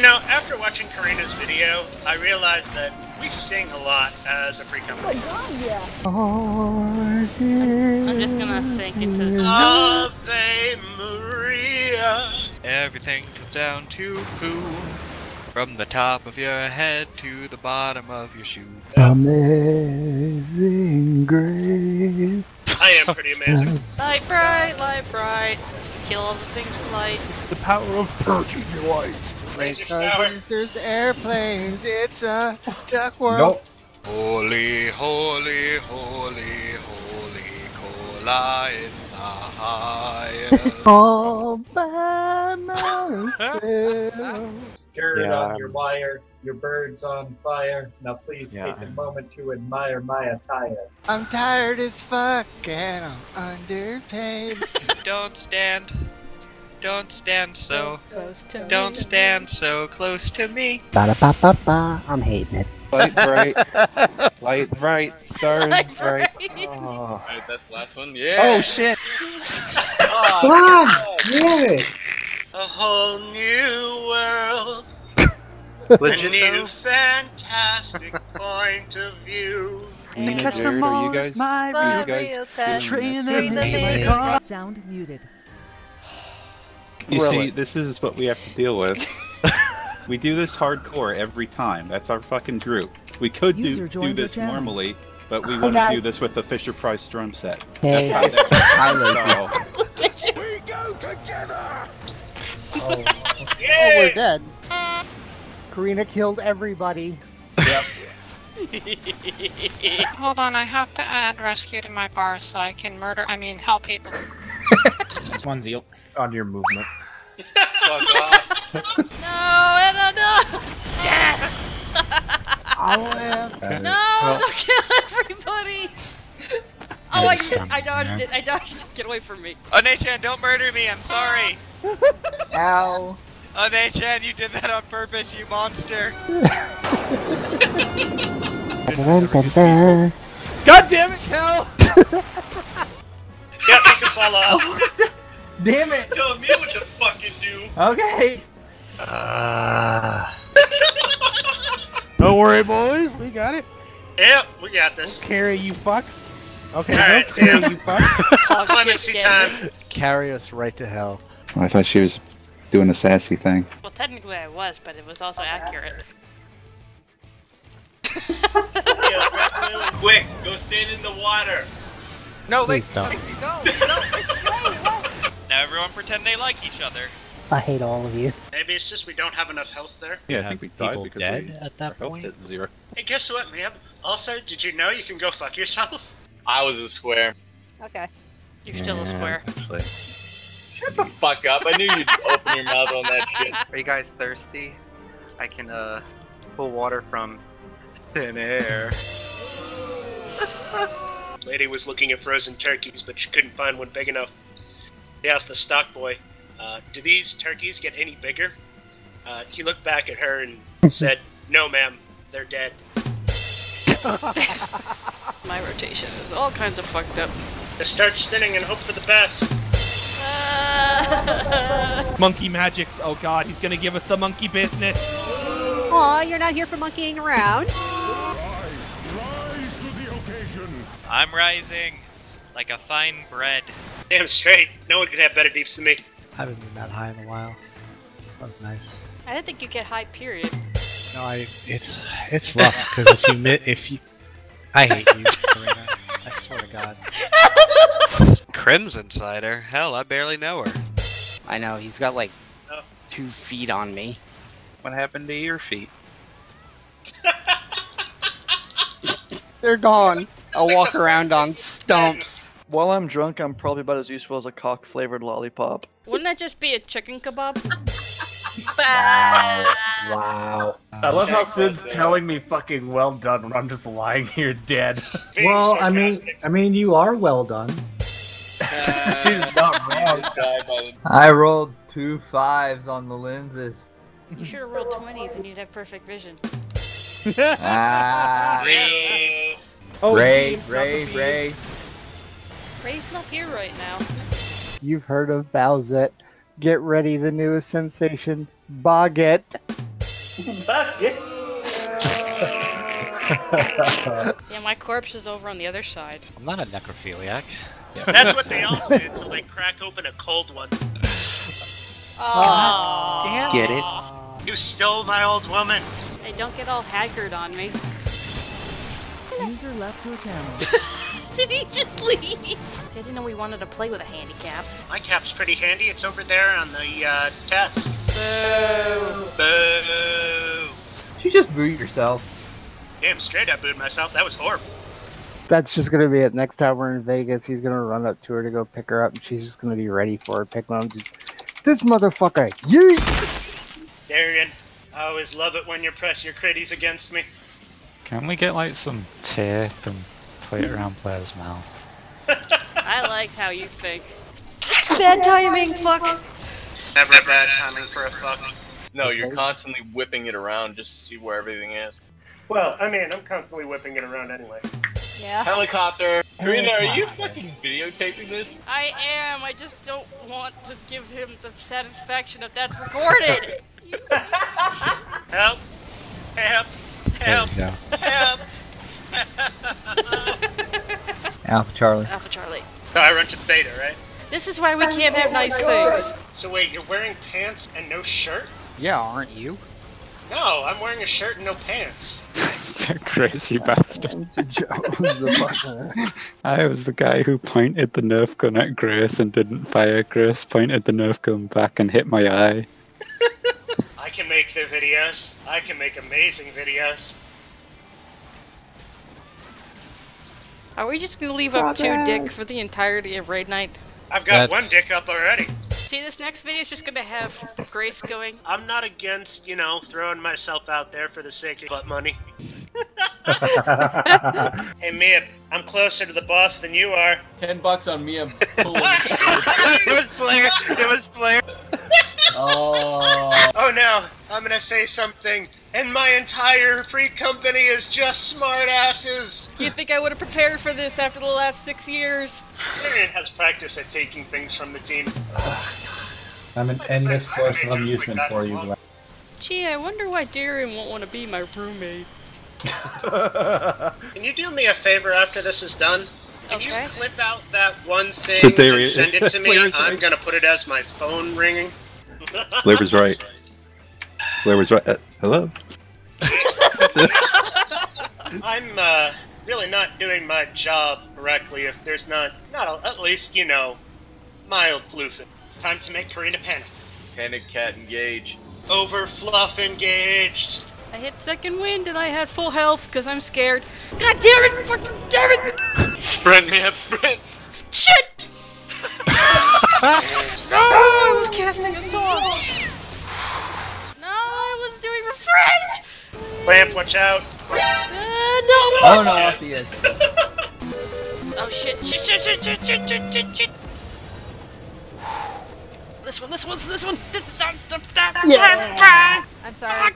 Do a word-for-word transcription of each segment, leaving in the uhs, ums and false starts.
You know, after watching Karina's video, I realized that we sing a lot as a free company. Oh, yeah. I'm just gonna sink into Ave Maria. Everything comes down to poo. From the top of your head to the bottom of your shoe. Amazing grace. I am pretty amazing. Light bright, light bright. Kill all the things with light. The power of purging your light. Race cars, racers, airplanes, it's a duck world. Nope. Holy, holy, holy, holy, Kola in the highest. All by myself. Skirt yeah. on your wire, your bird's on fire. Now please yeah. take a moment to admire my attire. I'm tired as fuck and I'm underpaid. Don't stand. Don't stand so, so don't me. stand so close to me. Ba-da-ba-ba-ba, I'm hating it. Light bright, light bright, stars light bright. bright. Oh. Alright, that's the last one, yeah! Oh shit! Oh, damn it! A whole new world, a new fantastic point of view. To catch the most, my real sound muted. You really? See, this is what we have to deal with. We do this hardcore every time. That's our fucking group. We could do, do this normally, but we oh, want to do this with the Fisher Price drum set. Hey. That's how I so. We go together! Oh. Oh, we're dead. Karina killed everybody. Yep. Hold on, I have to add rescue to my bar so I can murder, I mean, help people. One zeal. On your movement. Fuck off. No, Anna, no! Death! I'll have... No, well, don't kill everybody! Oh, I, I dodged it, I dodged it. Get away from me. Onei-chan, don't murder me, I'm sorry. Ow. Onei-chan, you did that on purpose, you monster. God damn it, Cal! Yep, you can fall off. Damn it! Tell me what to fucking do. Okay. Uh... Don't worry, boys. We got it. Yep, we got this. Don't carry you, fuck. Okay. All right, carry you, fuck. Clemency time. Carry us right to hell. I thought she was doing a sassy thing. Well, technically I was, but it was also oh, accurate. Yeah, quick, go stand in the water. No, Lacey, don't. Lacey, don't. No, Lacey, don't. Now everyone pretend they like each other. I hate all of you. Maybe it's just we don't have enough health there. Yeah, I think we died because dead we at that point. At zero. Hey, guess what, Mib? Also, did you know you can go fuck yourself? I was a square. Okay. You're yeah, still a square. Actually. Shut the fuck up, I knew you'd open your mouth on that shit. Are you guys thirsty? I can, uh, pull water from thin air. Lady was looking at frozen turkeys, but she couldn't find one big enough. He asked the stock boy, uh, do these turkeys get any bigger? Uh, he looked back at her and said, no ma'am, they're dead. My rotation is all kinds of fucked up. Just start spinning and hope for the best. Uh... Monkey magics, oh god, he's gonna give us the monkey business. Aw, you're not here for monkeying around. Rise, rise to the occasion. I'm rising like a fine bread. Damn straight. No one could have better deeps than me. I haven't been that high in a while. That was nice. I didn't think you get high, period. No, I, it's it's rough because if you if you, I hate you, Karina. I swear to God. Crimson Cider. Hell, I barely know her. I know he's got like oh. two feet on me. What happened to your feet? They're gone. I'll walk around on stumps. While I'm drunk, I'm probably about as useful as a cock-flavored lollipop. Wouldn't that just be a chicken kebab? Wow. Wow. I love how Sid's telling me fucking well done when I'm just lying here dead. Well, I mean, I mean, you are well done. Uh, not wrong. I rolled two fives on the lenses. You should have rolled twenties and you'd have perfect vision. Ah. Ray. Oh, Ray, Ray, Ray. Ray's not here right now. You've heard of Bowsette. Get ready, the newest sensation, Bogget. Bakit? Yeah, my corpse is over on the other side. I'm not a necrophiliac. Yeah. That's what they all did until they crack open a cold one. Oh, damn. Get it? You stole my old woman. Hey, don't get all haggard on me. User left your channel. Did he just leave? I didn't know we wanted to play with a handicap. My cap's pretty handy. It's over there on the uh, desk. Boo! Boo! Did you just boot yourself? Damn straight I booed myself. That was horrible. That's just gonna be it. Next time we're in Vegas, he's gonna run up to her to go pick her up, and she's just gonna be ready for her pick mom. This motherfucker! Yeet! Darian, I always love it when you press your critties against me. Can we get like some tape and play it around player's mouth? I like how you think. Bad timing, fuck! Never bad timing for a fuck. No, you're constantly whipping it around just to see where everything is. Well, I mean, I'm constantly whipping it around anyway. Yeah. Helicopter! Karina, are you fucking videotaping this? I am, I just don't want to give him the satisfaction that that's recorded! Help! Help! Help! Help! Alpha Charlie. Alpha Charlie. No, I run to Beta, right? This is why we can't have nice things. So wait, you're wearing pants and no shirt? Yeah, aren't you? No, I'm wearing a shirt and no pants. You crazy bastard. I was the guy who pointed the Nerf gun at Grace and didn't fire. Grace pointed the Nerf gun back and hit my eye. I can make the videos. I can make amazing videos. Are we just gonna leave up two dick for the entirety of Raid Night? I've got Dad. one dick up already. See, this next video is just gonna have Grace going. I'm not against, you know, throwing myself out there for the sake of butt money. Hey, Mib, I'm closer to the boss than you are. Ten bucks on Mib. It was Blair. It was Blair. Oh. Oh no, I'm gonna say something. And my entire free company is just smart asses! You'd think I would have prepared for this after the last six years. Darian has practice at taking things from the team. I'm an endless source of amusement for you, Black. Gee, I wonder why Darian won't want to be my roommate. Can you do me a favor after this is done? Can okay. you clip out that one thing and send it to me? Blair's I'm right. gonna put it as my phone ringing. Labor's right. Labor's right. Uh, Hello? I'm uh, really not doing my job correctly if there's not, not a, at least, you know, mild floofing. Time to make Karina panic. Panic cat engage. Over fluff engaged. I hit second wind and I had full health because I'm scared. God damn it! Fucking damn it! Sprint me up, sprint! Shit! No! I was casting a sword! Lamp, watch out! Uh, no, oh no, off he is. Oh shit, shit, shit, shit, shit, shit, shit, shit, shit. This one, this one, this one, this one. Yeah. I'm sorry.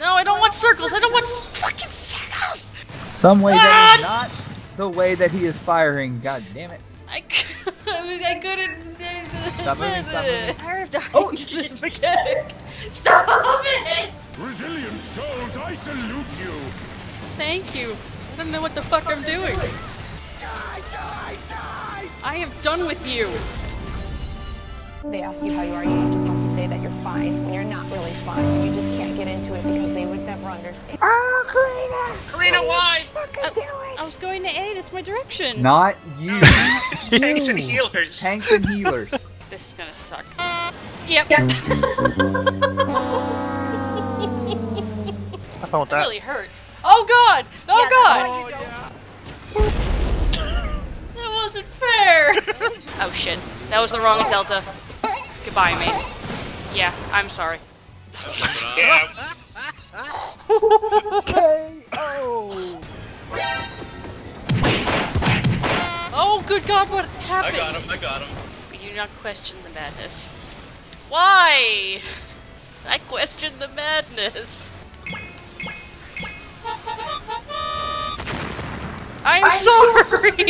No, I don't want circles, I don't want fucking circles! Some way that is not the way that he is firing, god damn it. I, I couldn't... Stop moving, stop moving. Power of Darkness, oh, this mechanic. Stop it! Brazilian souls, I salute you! Thank you. I don't know what the fuck I'm doing. Die, die, die! I am done with you. They ask you how you are, you just have to say that you're fine. When you're not really fine, you just can't get into it because they would never understand. Oh, Karina! Karina, why? I, I was going to aid, it's my direction. Not you. Tanks and healers. Tanks and healers. This is gonna suck. Yep. yep. I felt that. It really hurt. Oh god! Oh yeah, god! Oh, yeah. That wasn't fair! Oh shit. That was the wrong Delta. Goodbye, mate. Yeah, I'm sorry. Yeah. K O. Oh, good God, what happened? I got him, I got him. You do not question the madness. Why? I question the madness. I am I'm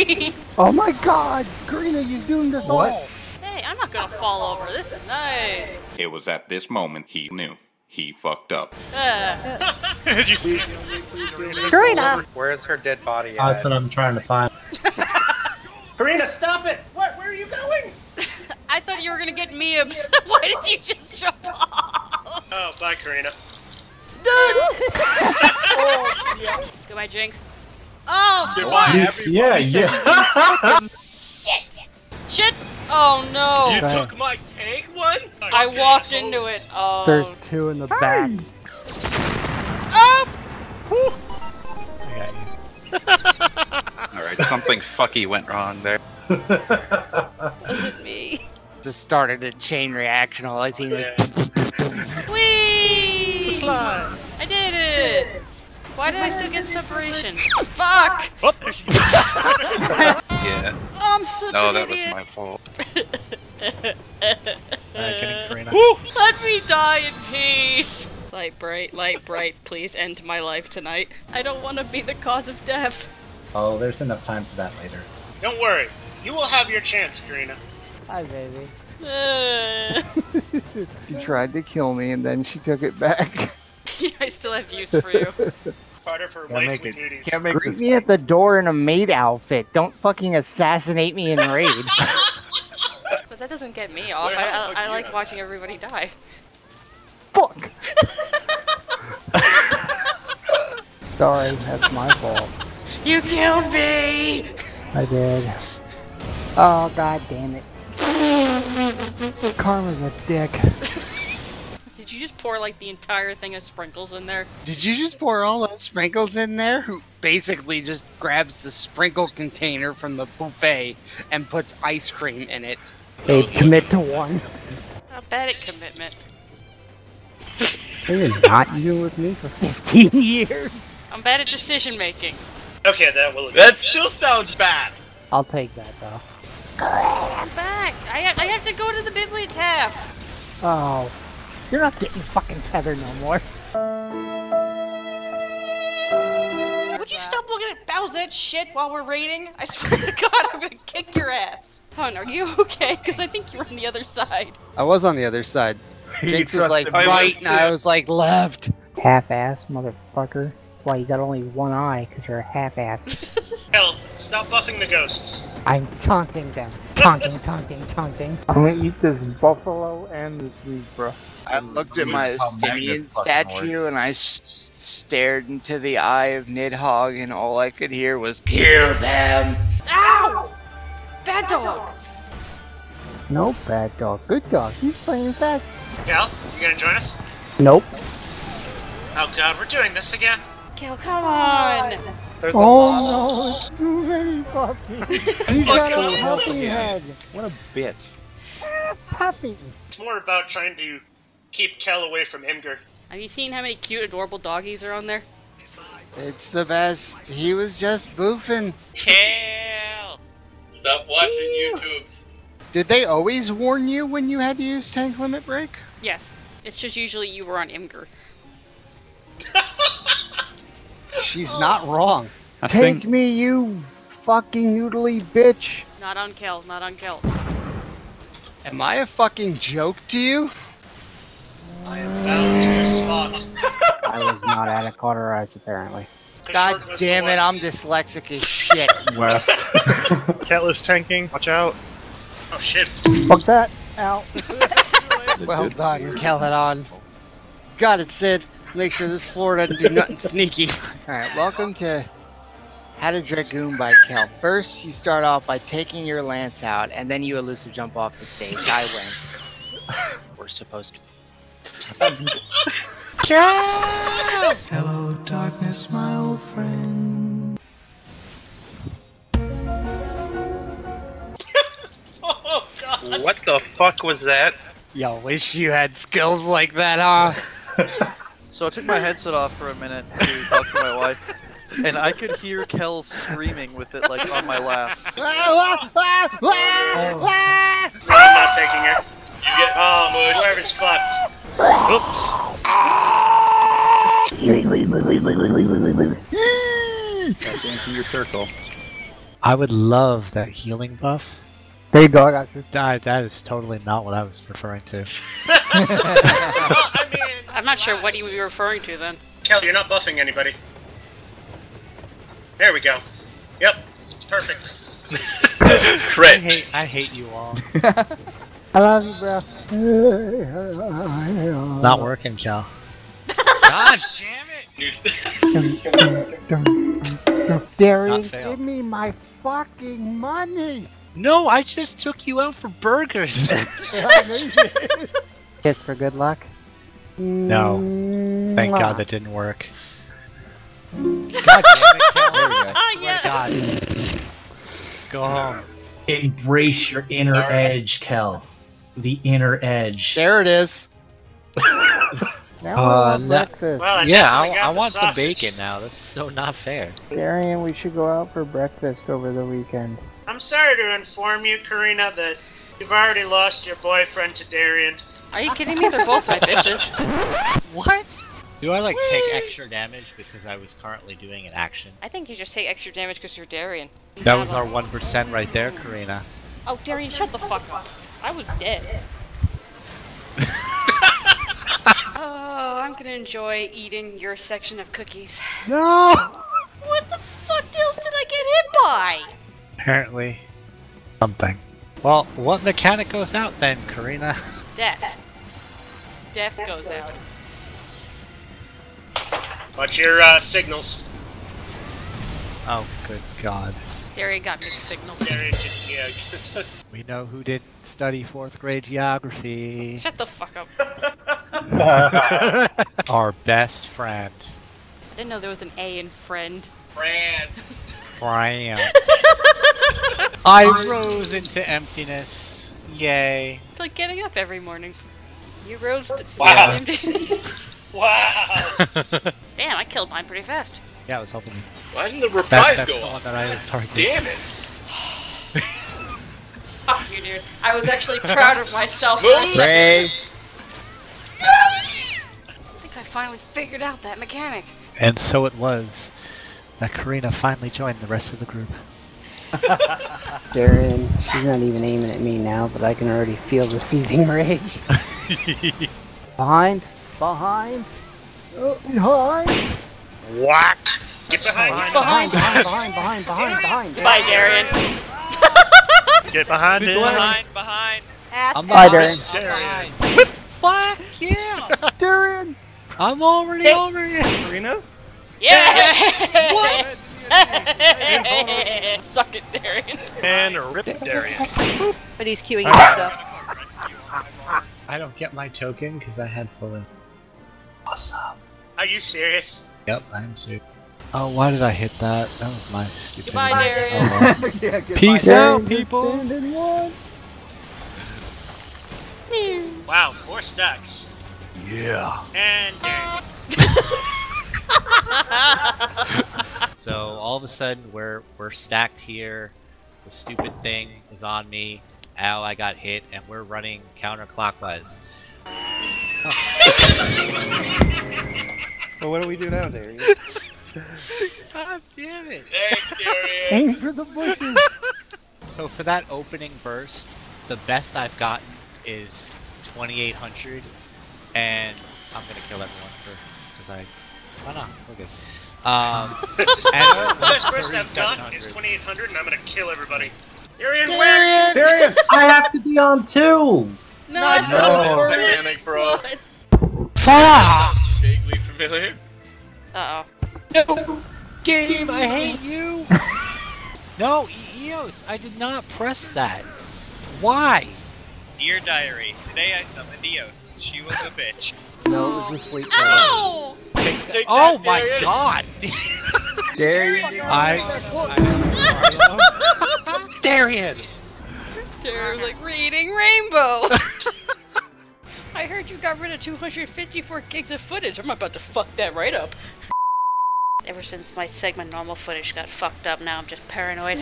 sorry! Oh my god! Karina, you're doing this all! Hey, I'm not gonna fall over. This is nice. It was at this moment he knew. he fucked up. Uh. Karina! Where's her dead body at? Oh, that's what I'm trying to find. Karina, stop it! What? Where are you going? I thought you were gonna get Mibs. Why did you just jump off? Oh, bye, Karina. Oh, yeah. Goodbye, Jinx. Oh, fuck! Yeah, yeah. Shit! Shit! Oh no! You took my egg one? I walked into it. Oh. There's two in the back. Oh! I got you. Alright, something fucky went wrong there. Wasn't me. Just started a chain reaction. All I seen was. Whee! Slide. I did it! Why did I still get separation? Fuck! Oh, there she is. Yeah. Oh, I'm such no, an idiot. No, that was my fault. Alright, let me die in peace. Light bright, light bright, please end my life tonight. I don't want to be the cause of death. Oh, there's enough time for that later. Don't worry. You will have your chance, Karina. Hi, baby. Uh. She tried to kill me, and then she took it back. I still have use for you. Part of her wifely duties. Greet me at the door in a maid outfit. Don't fucking assassinate me in raid. But that doesn't get me off. Wait, I, I, I like watching that? Everybody die. Fuck! Sorry, that's my fault. You killed me! I did. Oh, god damn it. Karma's a dick. Did you just pour like the entire thing of sprinkles in there? Did you just pour all those sprinkles in there? Who basically just grabs the sprinkle container from the buffet and puts ice cream in it. Hey, commit to one. Not bad at commitment. They did not deal with me for fifteen years. I'm bad at decision making. Okay, that will. That still sounds bad. I'll take that though. I'm back. I I have to go to the bibliotaph. Oh, you're not getting fucking feather no more. Would you stop looking at Bowsette shit while we're raiding? I swear to God, I'm gonna kick your ass. Hun, are you okay? Because I think you're on the other side. I was on the other side. Jinx was like right, and I was like left. Half-ass motherfucker. That's why you got only one eye, because you're a half-ass. Hell, stop buffing the ghosts. I'm taunting them. Taunting, taunting, taunting. I'm gonna eat this buffalo and this zebra. I looked at my Athenian statue and I s stared into the eye of Nidhogg, and all I could hear was, kill them! Ow! Bad dog! No bad dog, good dog. He's playing fast. Cal, you gonna join us? Nope. Oh god, we're doing this again. Cal, come on! There's oh a no, it's too many puppies! He's got a puppy head! What a bitch. What a puppy! It's more about trying to keep Cal away from Imgur. Have you seen how many cute, adorable doggies are on there? It's the best. He was just boofing. Cal! Stop watching YouTubes. Did they always warn you when you had to use tank limit break? Yes. It's just usually you were on Imgur. She's oh. not wrong. I Take think... me, you fucking noodly bitch. Not on Kel, not on Kel. Am I a fucking joke to you? I am bound to your spot. I was not at a cauterize, apparently. God damn it, I'm dyslexic as shit. West. Kel is tanking, watch out. Oh shit. Fuck that, ow. Well done, Keladon. Got it, Sid. Make sure this floor doesn't do nothing sneaky. Alright, welcome to How to Dragoon by Kel. First, you start off by taking your lance out, and then you elusive jump off the stage. I win. We're supposed to. Jump! Hello, darkness, my old friend. Oh, God. What the fuck was that? Yo, wish you had skills like that, huh? So I took my headset off for a minute to talk to my wife, and I could hear Kel screaming with it like on my lap. Oh. No, I'm not taking it. You get oh, mush. Whoever's fucked. Oops. Got into your circle. I would love that healing buff. There you go. I got you. That, that is totally not what I was referring to. I mean. I'm not sure what he would be referring to then. Kel, you're not buffing anybody. There we go. Yep. Perfect. Crit. I hate, I hate you all. I love you, bro. Not working, Kel. God damn it! Darian, give me my fucking money! No, I just took you out for burgers! Kiss for good luck? No. Thank God that didn't work. God damn it, Kel. There we go. Yes. God. Go home. Embrace your inner right. edge, Kel. The inner edge. There it is. Now uh, no. breakfast. Well, I yeah, I, I want sausage. some bacon now. That's so not fair. Darian, we should go out for breakfast over the weekend. I'm sorry to inform you, Karina, that you've already lost your boyfriend to Darian. Are you kidding me? They're both my bitches. What? Do I, like, Whee! take extra damage because I was currently doing an action? I think you just take extra damage because you're Darian. You that was our one percent right there, Karina. Oh, Darian, shut the fuck up. I was dead. Oh, I'm gonna enjoy eating your section of cookies. No! What the fuck else did I get hit by? Apparently, something. Well, what mechanic goes out then, Karina? Death. Death, Death goes out. out. Watch your uh, signals. Oh, good God. Darian got me the signals. Darian just, yeah. We know who didn't study fourth grade geography. Shut the fuck up. Our best friend. I didn't know there was an A in friend. Friend. Friend. I rose into emptiness. Yay. It's like getting up every morning. You rose to wow. emptiness. Wow! Damn, I killed mine pretty fast. Yeah, I was helping you. Why didn't the replies that, go off? That I was Damn it! Fuck you, dude. I was actually proud of myself. Ray! I think I finally figured out that mechanic. And so it was that Karina finally joined the rest of the group. Darian, she's not even aiming at me now, but I can already feel the seething rage. Behind. Behind! Uh, behind! Whack! Get behind! Behind! Behind! Behind! Behind! Behind! Behind! Goodbye, Darian! Get behind him! Behind! Behind! I'm behind Darian! Darian! Fuck yeah! Darian! I'm already hey. over you! Karina? Yeah! What? Suck it, Darian! And rip Darian! But he's queuing up stuff. I don't get my token because I had full in. Awesome. Are you serious? Yep, I'm serious. Oh, why did I hit that? That was my stupid. Goodbye, Darian. Oh, well. yeah, goodbye. Peace out, people. Wow, four stacks. Yeah. And so all of a sudden we're we're stacked here. The stupid thing is on me. Ow! I got hit, and we're running counterclockwise. Well, what do we do now, Darian? God damn it! Thanks, Darian! Aim for the bushes! So for that opening burst, the best I've gotten is twenty-eight hundred, and I'm gonna kill everyone for, because I, why not? We're good. Um, and the best burst I've gotten is twenty-eight hundred, and I'm gonna kill everybody. Darian, where? Darian! I have to be on two! No, it's not the Fuck! Vaguely familiar. Uh-oh. No! Game, I hate you! No, Eos, I did not press that. Why? Dear Diary, today I summoned Eos. She was a bitch. No, it was a sleep. Ow! Take that, oh that, my Darian. God! Darian! I... I Darian! They're like reading Rainbow! I heard you got rid of two hundred fifty-four gigs of footage. I'm about to fuck that right up. Ever since my segment normal footage got fucked up, now I'm just paranoid.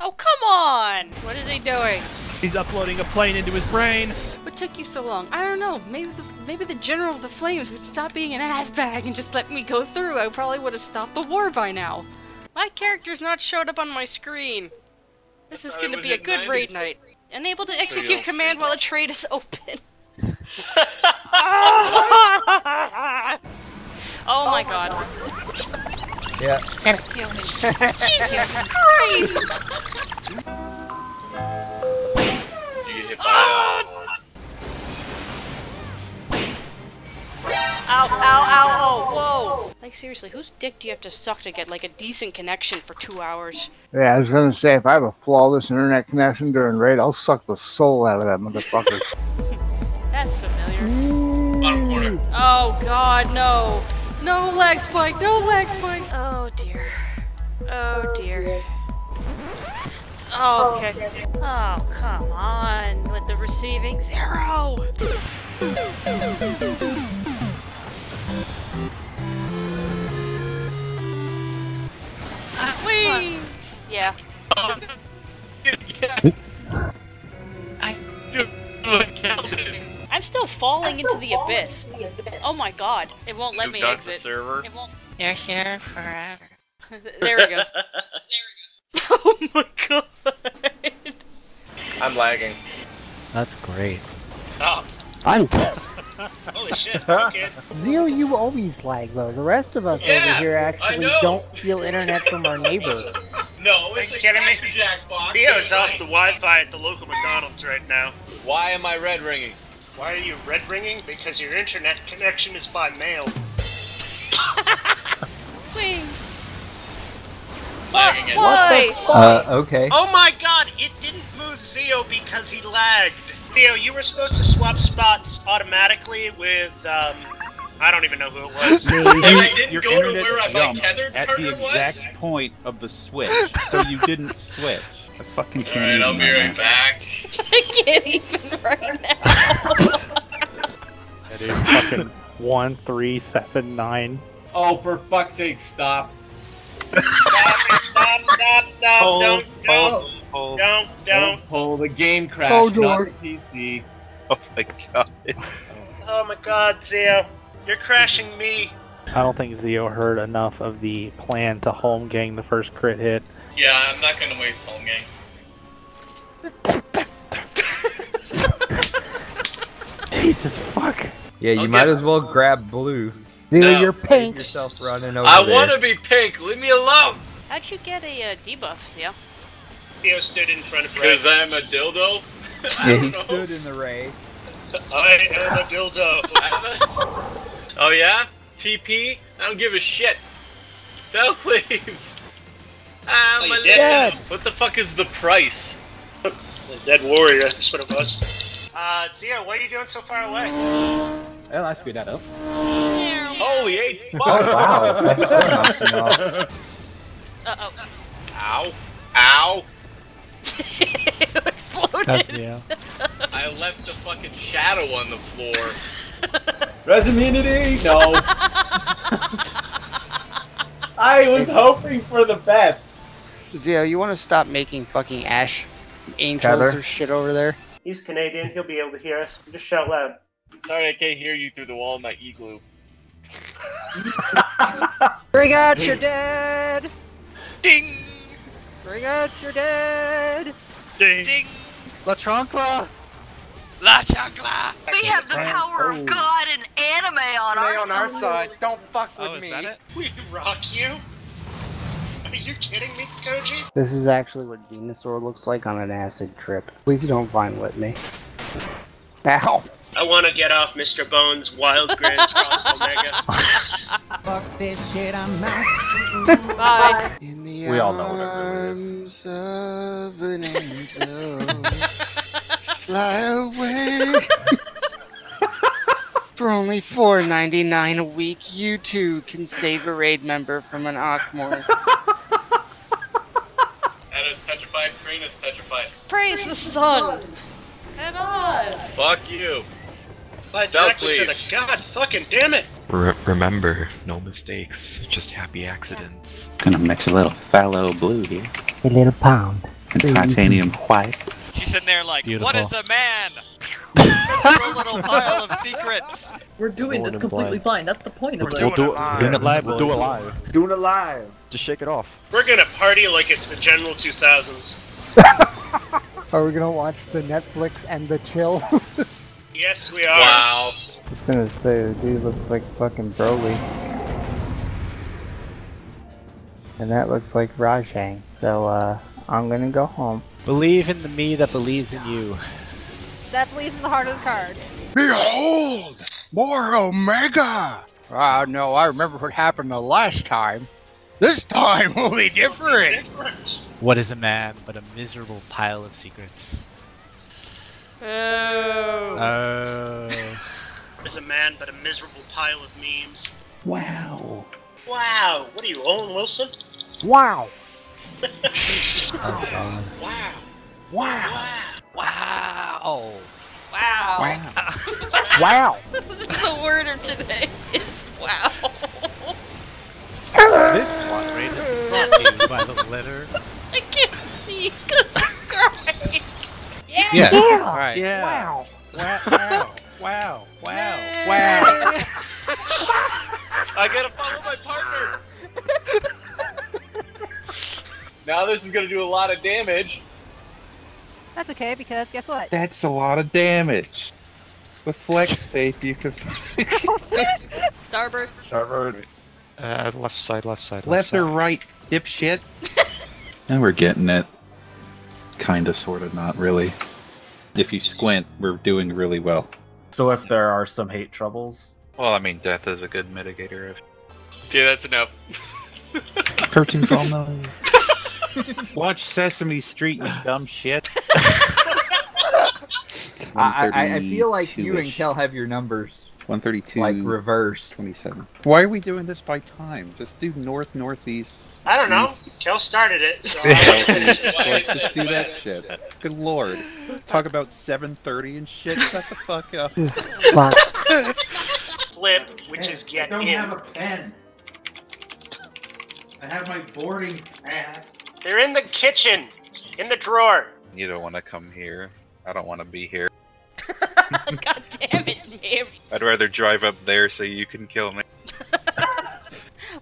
Oh, come on! What is he doing? He's uploading a plane into his brain! What took you so long? I don't know. Maybe the, maybe the General of the Flames would stop being an assbag and just let me go through. I probably would have stopped the war by now. My character's not showed up on my screen. This is going to be a good raid night. Unable to execute command while a trade is open. oh, oh my god. god. Yeah. Kill me. Jesus Christ! You get hit by uh... Ow, ow, ow, oh, whoa! Like, seriously, whose dick do you have to suck to get, like, a decent connection for two hours? Yeah, I was gonna say, if I have a flawless internet connection during raid, I'll suck the soul out of that motherfucker. That's familiar. Mm. Bottom corner. Oh, God, no. No lag spike, no lag spike! Oh, dear. Oh, dear. Oh, okay. Oh, come on, with the receiving zero! Please. Yeah. Oh, yeah. I I'm still falling I'm still into the falling abyss. abyss. Oh my god! It won't you let me exit. The server. It won't. You're here forever. There we go. There we go. Oh my god! I'm lagging. That's great. Oh. I'm. Holy shit, okay. Zeo, you always lag though. The rest of us yeah, over here actually don't feel internet from our neighbor. No, it's like a jackbox. Zeo's off the Wi-Fi at the local McDonald's right now. Why am I red ringing? Why are you red ringing? Because your internet connection is by mail. Wait. What? Why? Uh, okay. Oh my god, it didn't move Zeo because he lagged. Theo, you were supposed to swap spots automatically with, um, I don't even know who it was. So and you, I didn't go to where I like tethered at the exact was. point of the switch, so you didn't switch. I fucking can't Alright, I'll be right back. I can't even right now. That is fucking one three seven nine. Oh, for fuck's sake, stop. Stop, stop, stop, stop, hold, don't, don't. Hold. Pull, don't, don't. Pull the game crash, oh, not the P C. Oh my god. Oh my god, Zeo. You're crashing me. I don't think Zeo heard enough of the plan to home gang the first crit hit. Yeah, I'm not gonna waste home gang. Jesus fuck. Yeah, you okay. might as well grab blue. Zeo, no. you're pink. Save yourself running over I there. wanna be pink, leave me alone! How'd you get a uh, debuff, Zeo? Theo stood in front of Ray. Because I'm a dildo? Yeah, he know. stood in the Ray. I am a dildo. Oh yeah? T P? I don't give a shit. No, please. I'm oh, a dead. What the fuck is the price? The dead warrior, that's what it was. Uh, Zeo, why are you doing so far away? Well, I screwed that up. Holy eight! Oh, wow, that's so knocking off. Uh-oh. Ow. Ow! It exploded! That's, yeah. I left the fucking shadow on the floor. Resumunity? No. I was it's... hoping for the best. Zeo, you want to stop making fucking ash angels Cover. or shit over there? He's Canadian, he'll be able to hear us. Just shout loud. Sorry, I can't hear you through the wall of my igloo. Bring out your dead! Ding! Bring out your dead! Ding! Ding! La Chancla! La Chancla! We have the power of God and anime on anime our side! on our side! Don't fuck with oh, is me! That it? We rock you! Are you kidding me, Koji? This is actually what Venusaur looks like on an acid trip. Please don't vine with me. Ow! I wanna get off Mister Bones' wild Grand Cross Omega. Fuck this shit, I'm out. Bye! In the we all know what it really is. Of an angel, fly away. For only four ninety-nine a week, you too can save a raid member from an Ockmore. Anna's petrified, Karina's petrified. Praise the sun! Head on! Fuck you. Fly directly to the god fucking damn it! Re remember, no mistakes, just happy accidents. Gonna mix a little fallow blue here. A little pound. And titanium white. She's in there like, Beautiful. What is a man? Miserable little pile of secrets. We're doing Born this completely blind. blind, that's the point. We're, we're doing, doing it live. Doing it live. We'll do it live. Doing it live. Just shake it off. We're gonna party like it's the general two thousands. Are we gonna watch the Netflix and the chill? Yes, we are. Wow. I was gonna say, the dude looks like fucking Broly. And that looks like Rajang. So, uh, I'm gonna go home. Believe in the me that believes in you. That believes in the heart of the card. Behold! More Omega! Ah, uh, no, I remember what happened the last time. This time will be different! What is a man but a miserable pile of secrets? Oh. Oh. What is a man but a miserable pile of memes? Wow. Wow. What are you, Owen Wilson? Wow. Oh, wow. Wow. Wow. Wow. Wow. Wow. Wow. The word of today is wow. This one rated right by the letter. I can't see because I'm crying. Yeah. Yeah. Yeah. All right. Yeah. Wow. Wow. Wow. Wow. Wow. Yeah. Wow. I gotta follow my partner. Now this is gonna do a lot of damage. That's okay, because guess what? That's a lot of damage. With flex tape, you can. Starboard. Starboard. Uh, left side, left side, left, left side. Or right, dipshit. And we're getting it. Kinda, sorta, not really. If you squint, we're doing really well. So if there are some hate troubles? Well, I mean, death is a good mitigator of... Okay, that's enough. Hurting from those. Watch Sesame Street, you dumb shit. I, I, I feel like you and Kel have your numbers. one thirty-two. Like, reverse. twenty-seven. Why are we doing this by time? Just do north, northeast. I don't know. East. Kel started it, so... Like, just do that shit. Good lord. Talk about seven thirty and shit. Shut the fuck up. Flip, which is get in. I don't in. have a pen. I have my boarding pass. They're in the kitchen! In the drawer! You don't want to come here. I don't want to be here. God damn it, Mib. I'd rather drive up there so you can kill me.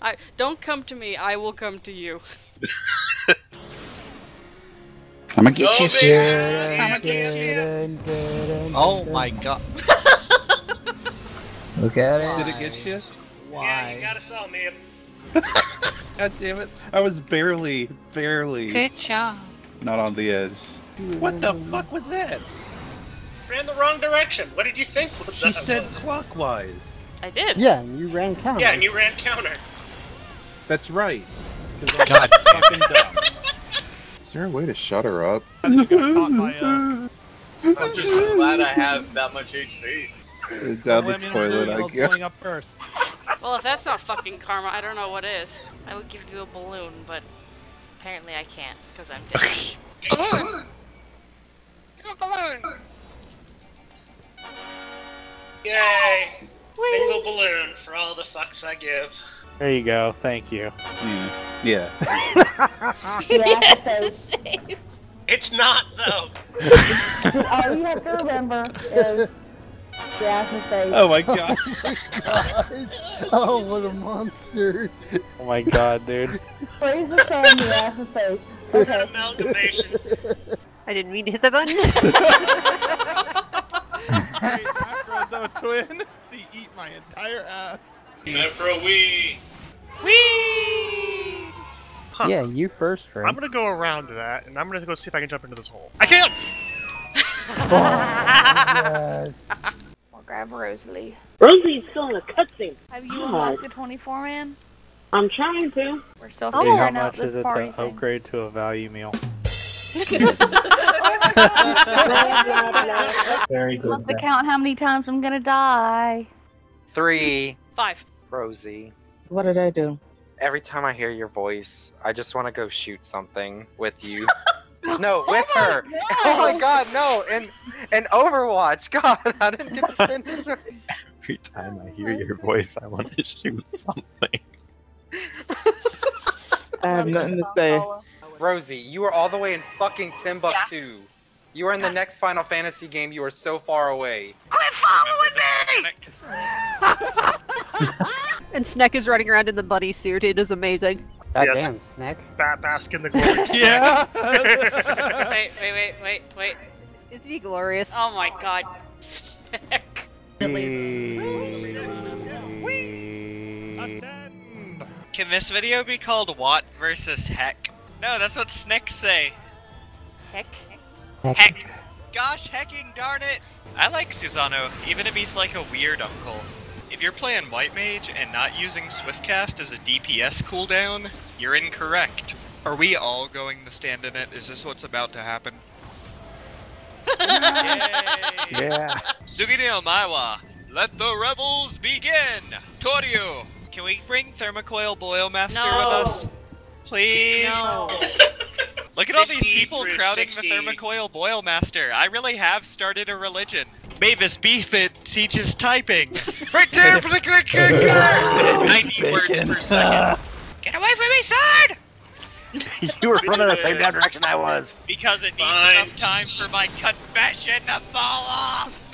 I, don't come to me, I will come to you. I'm gonna get you. I'm gonna get you. Oh my god. Look at it. Did it get you? Why? Yeah, you got us all, Mib. God damn it. I was barely, barely. Good job. Not on the edge. What the fuck was that? Ran the wrong direction. What did you think? She said clockwise. I did. Yeah, and you ran counter. Yeah, and you ran counter. That's right. God fucking dumb. Is there a way to shut her up? I think I caught my, uh... I'm just glad I have that much H P. Down the toilet, I guess. Up first. Well, if that's not fucking karma, I don't know what is. I would give you a balloon, but apparently I can't, because I'm dead. Balloon! Do a balloon! Yay! Whee! Single balloon for all the fucks I give. There you go, thank you. Mm. Yeah. Yes, it's, it's not, though! All you have to remember is... Oh my god. Oh my god. Oh, what a monster. Oh my god, dude. Praise the sun, the ass and face. Okay. Amalgamation. I didn't mean to hit the button. Hey, Macro, the twin. They eat my entire ass. Macro, Wii. Wii! Huh. Yeah, you first, Ray. I'm gonna go around that, and I'm gonna go see if I can jump into this hole. I can't! Oh, yes. Grab Rosalie. Rosalie's still in a cutscene. Have you unlocked the twenty-four man? I'm trying to. We're still figuring out how much is it to upgrade to a value meal? Very good. I have to count how many times I'm gonna die. Three. Five. Rosie. What did I do? Every time I hear your voice, I just want to go shoot something with you. No, with oh her! God. Oh my god, no! And and Overwatch! God, I didn't get to finish her! Every time I hear your voice, I want to shoot something. I have nothing to say. Rosie, you are all the way in fucking Timbuktu. Yeah. You are in the next Final Fantasy game, you are so far away. Quit following me! And Snick is running around in the bunny suit, it is amazing. God yes. damn, Snick. Bat bask in the glory. Yeah! Wait, wait, wait, wait, wait. Is he glorious? Oh my god. heck? Really? Ascend. Can this video be called Watt versus Heck? No, that's what Snicks say. Heck? Heck. Gosh, hecking darn it! I like Susano, even if he's like a weird uncle. If you're playing White Mage and not using Swiftcast as a D P S cooldown, you're incorrect. Are we all going to stand in it? Is this what's about to happen? Yay! Yeah. Sugine Omaiwa, let the revels begin! Toryu! Can we bring Thermocoil Boilmaster no. with us? Please? No. Look at all these people crowding sixty. The Thermocoil Boilmaster. I really have started a religion. Mavis Beefit teaches typing. Right there, click, click, click, click. ninety words per second. Get away from me, Sard! You were running the same damn direction I was. Because it needs Fine. enough time for my confession to fall off.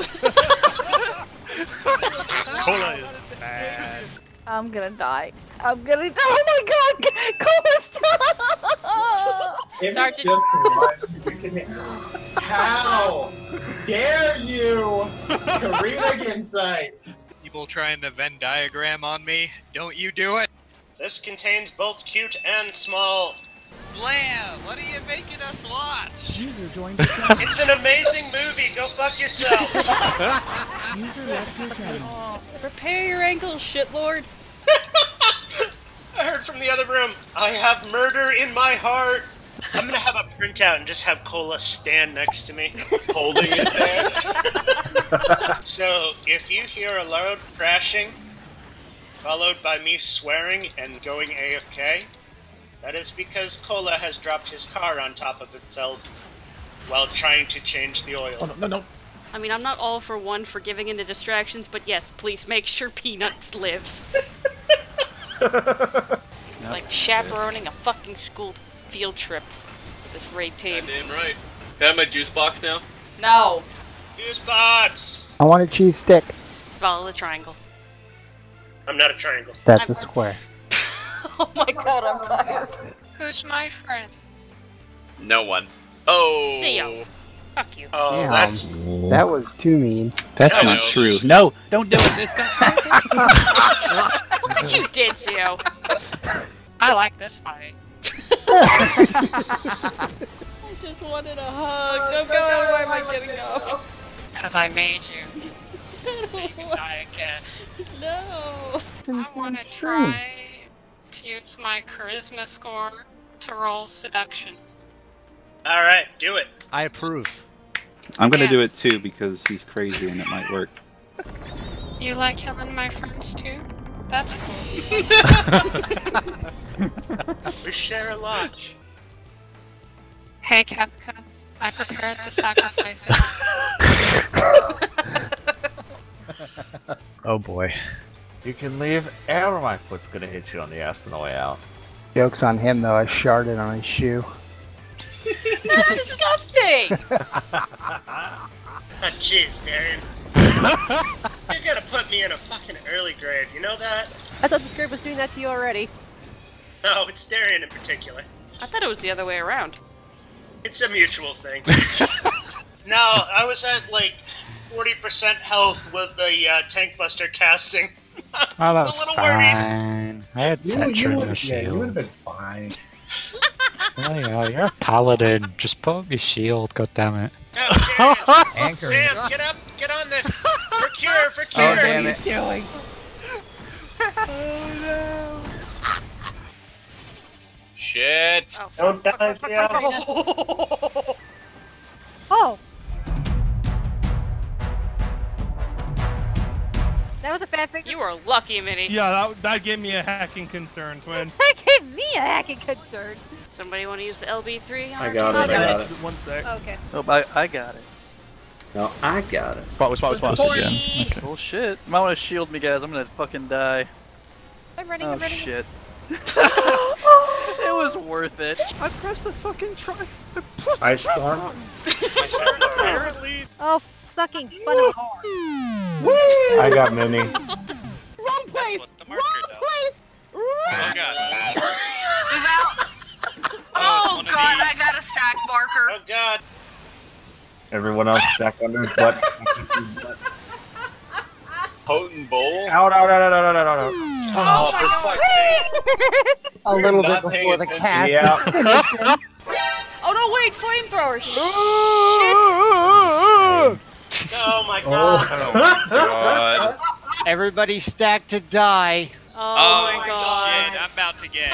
Kola is bad. I'm gonna die. I'm gonna die. Oh my god! Kola, stop! It was just one freaking... How dare you, Karina Insight? People trying to Venn diagram on me. Don't you do it. This contains both cute and small. Blam! What are you making us watch? User joined the channel. It's an amazing movie. Go fuck yourself. User left your channel. Prepare your ankles, shitlord. I heard from the other room. I have murder in my heart. I'm gonna have a printout and just have Kola stand next to me, holding it there. So, if you hear a loud crashing, followed by me swearing and going A F K, that is because Kola has dropped his car on top of itself while trying to change the oil. Oh, no, no, no. I mean, I'm not all for one for giving into distractions, but yes, please make sure Peanuts lives. It's like chaperoning a fucking school field trip with this raid team. Damn right. Can I have my juice box now? No. Juice box! I want a cheese stick. Follow the triangle. I'm not a triangle. That's I'm a square. Oh my god, I'm tired. Who's my friend? No one. Oh. Zeo. Fuck you. Oh, damn. That's... That was too mean. That's no, not no. true. No, don't do it this time. Look what you did, Zeo. I like this fight. I just wanted a hug. Oh, no, God, why am I getting up? Because I made you. Make me die again. No. I want to try to use my charisma score to roll seduction. Alright, do it. I approve. I'm going to yes. do it too because he's crazy and it might work. You like killing my friends too? That's cool. We share a lot. Hey, Kefka. I prepared the sacrifices. Oh boy. You can leave, and my foot's gonna hit you on the ass on the way out. Joke's on him though, I sharded on his shoe. That's disgusting! Oh jeez, Darian. You're gonna put me in a fucking early grave, you know that? I thought this group was doing that to you already. No, it's Darian in particular. I thought it was the other way around. It's a mutual thing. No, I was at like forty percent health with the uh, tank buster casting. Oh, that's a little fine. Worried. I had Tetra in the shield. Yeah, you would have been fine. Oh, yeah, you're a paladin. Just put up your shield, goddammit. Oh, Sam, Sam, get up, get on this. For cure, for cure. Oh, damn it. What are you doing? Oh, no. Shit. Oh, fuck, Don't fuck, die, fuck, fuck, Oh. That was a fanfic. You were lucky, Minnie. Yeah, that, that gave me a hacking concern, twin. That gave me a hacking concern. Somebody want to use the L B three? I got it. I got it. One sec. Oh, okay. Oh, I, I got it. No, I got it. Spot was spot was spot again. Okay. Oh shit! You might want to shield me, guys. I'm gonna fucking die. I'm running. Oh, I'm running. Shit. It was worth it. I pressed the fucking try. I pressed the I stormed. Apparently. Oh, sucking fun of hard. Woo! I got Minnie. Wrong place! Wrong place! Oh god. Oh, oh god, I got a stack marker. Oh god. Everyone else stack under his butt. potent bowl. Out, out, out, out, out, out, out. Oh, oh, a little bit before the cast. Yeah. Oh no! Wait, flamethrower. Shit. Oh my god. Oh god. Everybody stacked to die. Oh, oh my god. Shit, I'm about to get.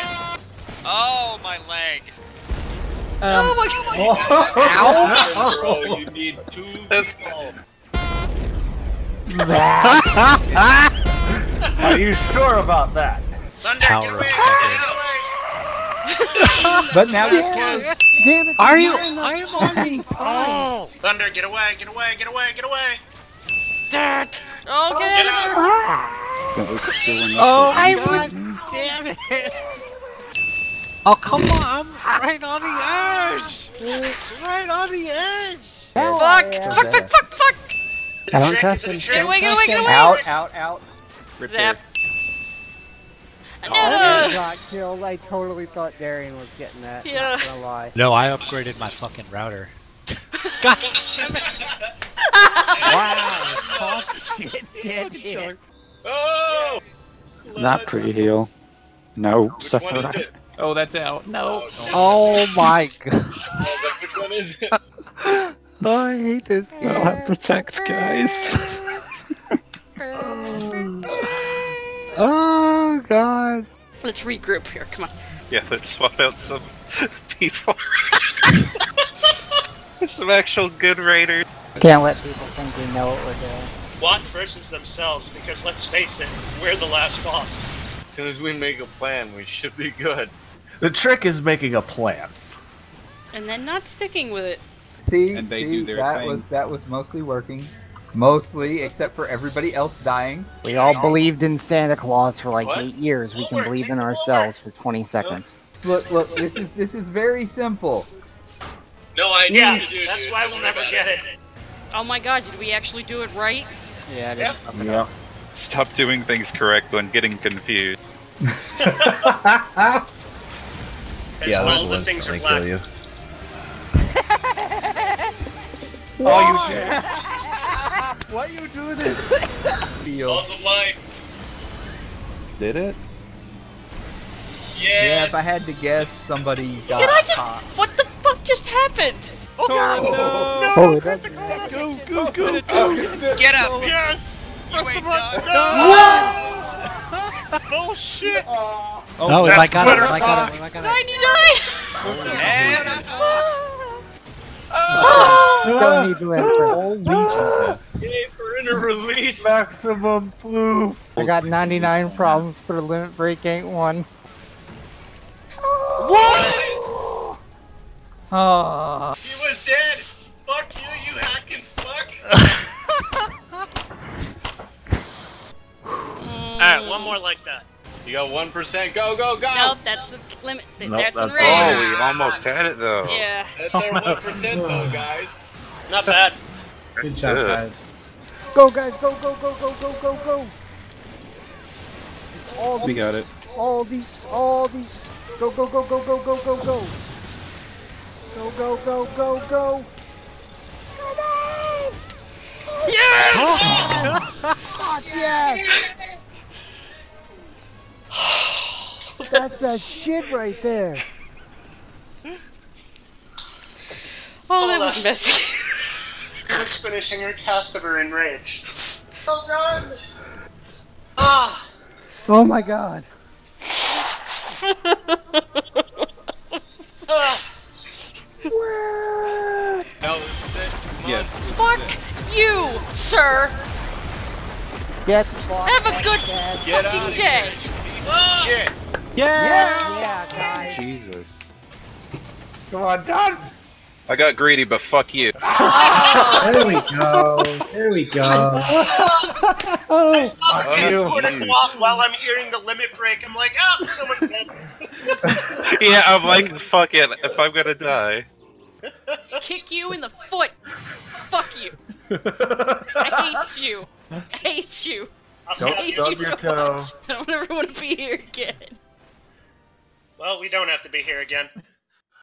Oh my leg. Um, oh my god. Oh, ow. Ow. Bro, you need two people. Are you sure about that? Thunder, get away, get away. But now you can. Damn it. Are you? I am on the oh. Thunder, get away, get away, get away, get away. Dirt. Okay. Oh, get out. Oh, I would. Damn it. Oh, come on. I'm right on the edge. Right on the edge. Oh, fuck. Yeah. Fuck, fuck, fuck, fuck. I don't trust him. Get away, get away, get away! Out, out, out. Rip Zap. Oh, I got killed. I totally thought Darian was getting that. Yeah. Not gonna lie. No, I upgraded my fucking router. God damn it! Wow, fuck shit, shit, shit. Oh! Not pretty heal. No, suffer. Oh, that's out. No. Oh my god. Which one is it? Oh, I hate this game. Well, I protect, guys. Oh, God. Let's regroup here, come on. Yeah, let's swap out some people. Some actual good raiders. Can't let people think we know what we're doing. Watch versus themselves, because let's face it, we're the last boss. As soon as we make a plan, we should be good. The trick is making a plan. And then not sticking with it. See, and they see do their that thing. was that was mostly working, mostly except for everybody else dying. We all oh. believed in Santa Claus for like what? eight years. We can believe in ourselves for twenty seconds. Look, look, this is this is very simple. No idea. Yeah, to do, that's dude. why we'll never get it. Oh my God! Did we actually do it right? Yeah. It yep. yeah. Stop doing things correct when getting confused. yeah, all the things are black. Kill you. What? Oh, you did! Why you do this? Loss of life. Did it? Yes. Yeah. If I had to guess, somebody got. Did I just? Caught. What the fuck just happened? Oh, oh god! No! No! Oh, go! Go! Go! Go! Get up! Yes! First of all, no! Bullshit! Oh, no, if I got it, if I got it, if I got it. ninety-nine! Oh, oh, don't need to enter. Yay for inner release. Maximum blue. I got ninety-nine problems for the limit break, ain't one. What? Oh. He was dead. Fuck you, you hacking fuck. Alright, one more like that. You got one percent, go, go, go! Nope, that's the limit. Nope, that's the range. Oh, we almost had it though. Yeah. That's our one percent though, guys. Not bad. Good job, guys. Go, guys, go, go, go, go, go, go, go! All we got it. All these, all these. Go, go, go, go, go, go, go, go! Go, go, go, go, go! Come on! Yes! Fuck yes! That's that shit right there. Oh, that was messy. She's finishing her cast of her enrage. Oh god! Ah! Oh my god! Where? Yeah. Fuck you, sir. Get Have a good Get fucking day. Oh. Shit. Yeah! Yeah, yeah guys. Jesus. Come on, Don! I got greedy, but fuck you. Oh. There we go. There we go. I stop at four o'clock while I'm hearing the limit break. I'm like, oh, someone's dead. Yeah, I'm like, fuck it. If I'm gonna die. Kick you in the foot. Fuck you. I hate you. I hate you. Don't I hate you your so toe. Much. I don't ever want to be here again. Well, we don't have to be here again.